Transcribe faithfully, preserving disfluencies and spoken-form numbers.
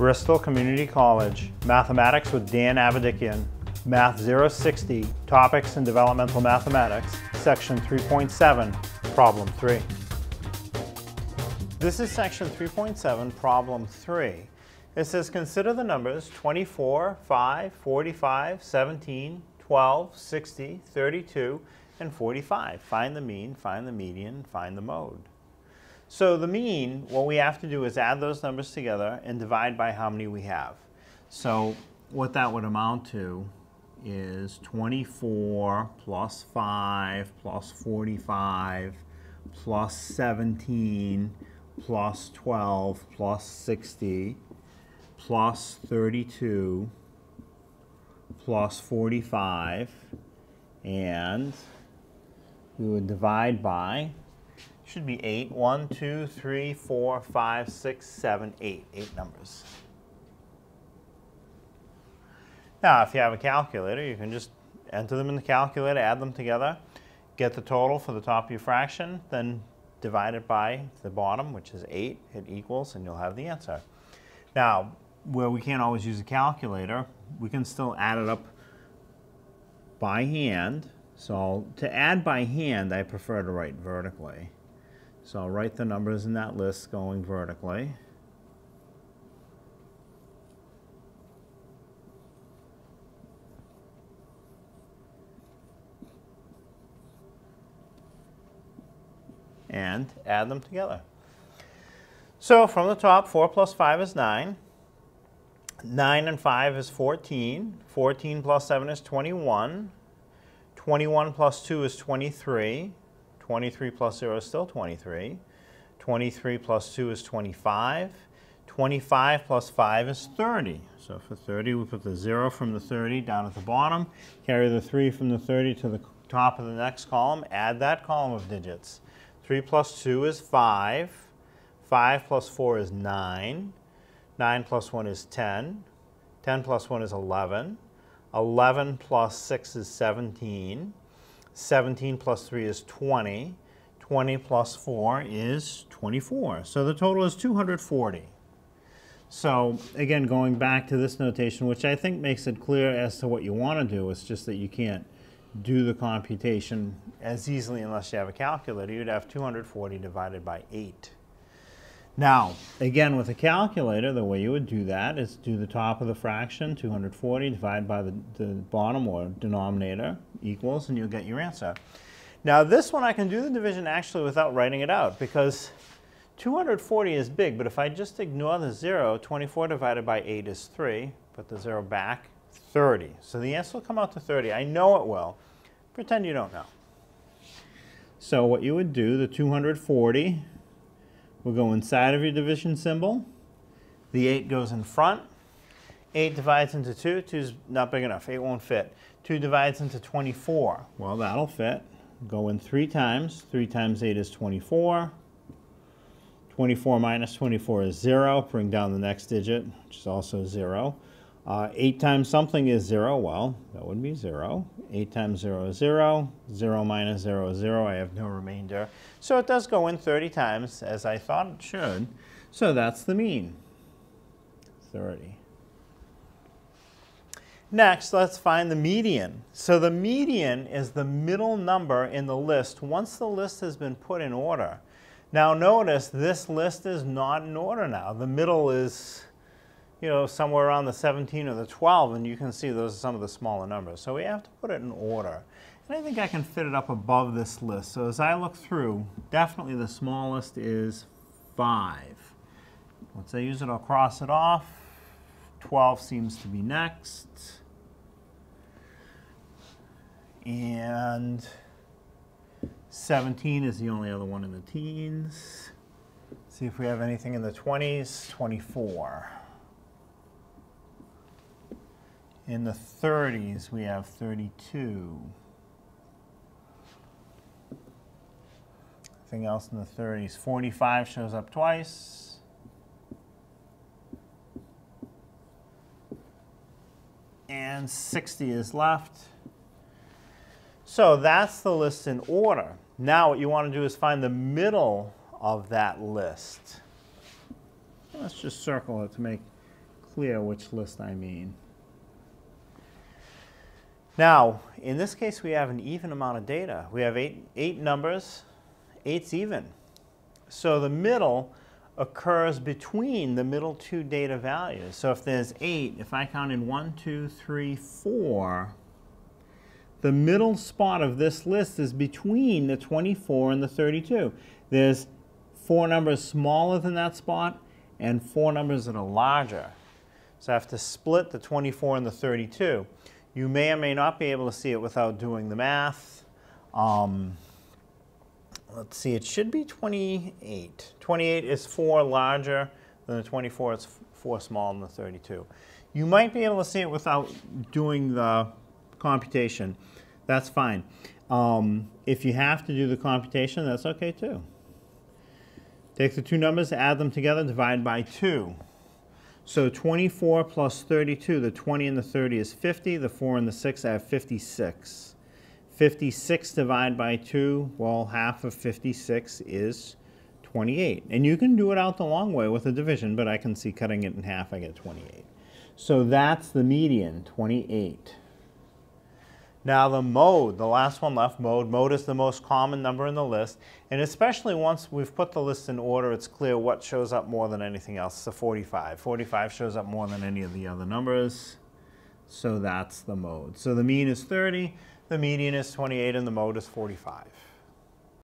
Bristol Community College, Mathematics with Dan Avedikian, Math zero sixty, Topics in Developmental Mathematics, Section three point seven, Problem three. This is Section three point seven, Problem three. It says, consider the numbers twenty-four, five, forty-five, seventeen, twelve, sixty, thirty-two, and forty-five. Find the mean, find the median, find the mode. So the mean, what we have to do is add those numbers together and divide by how many we have. So what that would amount to is twenty-four plus five plus forty-five plus seventeen plus twelve plus sixty plus thirty-two plus forty-five, and we would divide by, should be eight. One, two, three, four, five, six, seven, eight. Eight numbers. Now, if you have a calculator, you can just enter them in the calculator, add them together, get the total for the top of your fraction, then divide it by the bottom, which is eight. Hit equals, and you'll have the answer. Now, where we can't always use a calculator, we can still add it up by hand. So to add by hand, I prefer to write vertically. So I'll write the numbers in that list going vertically. And add them together. So from the top, four plus five is nine. nine and five is fourteen. fourteen plus seven is twenty-one. twenty-one plus two is twenty-three. twenty-three plus zero is still twenty-three. twenty-three plus two is twenty-five. twenty-five plus five is thirty. So for thirty, we put the zero from the thirty down at the bottom, carry the three from the thirty to the top of the next column, add that column of digits. three plus two is five. five plus four is nine. nine plus one is ten. ten plus one is eleven. eleven plus six is seventeen. seventeen plus three is twenty. twenty plus four is twenty-four. So the total is two hundred forty. So again, going back to this notation, which I think makes it clear as to what you want to do, it's just that you can't do the computation as easily unless you have a calculator. You'd have two hundred forty divided by eight. Now, again, with a calculator, the way you would do that is do the top of the fraction, two hundred forty, divided by the, the bottom or denominator, equals, and you'll get your answer. Now, this one I can do the division actually without writing it out, because two hundred forty is big, but if I just ignore the zero, twenty-four divided by eight is three, put the zero back, thirty. So the answer will come out to thirty. I know it will. Pretend you don't know. So what you would do, the two hundred forty... we'll go inside of your division symbol. The eight goes in front. eight divides into two. two's not big enough. eight won't fit. two divides into twenty-four. Well, that'll fit. Go in three times. three times eight is twenty-four. twenty-four minus twenty-four is zero. Bring down the next digit, which is also zero. Uh, eight times something is zero. Well, that would be zero. eight times zero is zero. zero minus zero is zero. I have no remainder. So it does go in thirty times, as I thought it should. So that's the mean, thirty. Next, let's find the median. So the median is the middle number in the list once the list has been put in order. Now notice this list is not in order now. The middle is, you know, somewhere around the seventeen or the twelve, and you can see those are some of the smaller numbers. So we have to put it in order. And I think I can fit it up above this list. So as I look through, definitely the smallest is five. Once I use it, I'll cross it off. twelve seems to be next. And seventeen is the only other one in the teens. Let's see if we have anything in the twenties. twenty-four. In the thirties, we have thirty-two. Nothing else in the thirties. forty-five shows up twice. And sixty is left. So that's the list in order. Now what you want to do is find the middle of that list. Let's just circle it to make clear which list I mean. Now, in this case, we have an even amount of data. We have eight, eight numbers, eight's even. So the middle occurs between the middle two data values. So if there's eight, if I counted one, two, three, four, the middle spot of this list is between the twenty-four and the thirty-two. There's four numbers smaller than that spot and four numbers that are larger. So I have to split the twenty-four and the thirty-two. You may or may not be able to see it without doing the math. Um, let's see, it should be twenty-eight. twenty-eight is four larger than the twenty-four, it's four smaller than the thirty-two. You might be able to see it without doing the computation. That's fine. Um, if you have to do the computation, that's okay too. Take the two numbers, add them together, divide by two. So twenty-four plus thirty-two, the twenty and the thirty is fifty, the four and the six, I have fifty-six. fifty-six divided by two, well, half of fifty-six is twenty-eight. And you can do it out the long way with a division, but I can see cutting it in half, I get twenty-eight. So that's the median, twenty-eight. Now the mode, the last one left, mode. Mode is the most common number in the list, and especially once we've put the list in order, it's clear what shows up more than anything else. So forty-five. forty-five shows up more than any of the other numbers, so that's the mode. So the mean is thirty, the median is twenty-eight, and the mode is forty-five.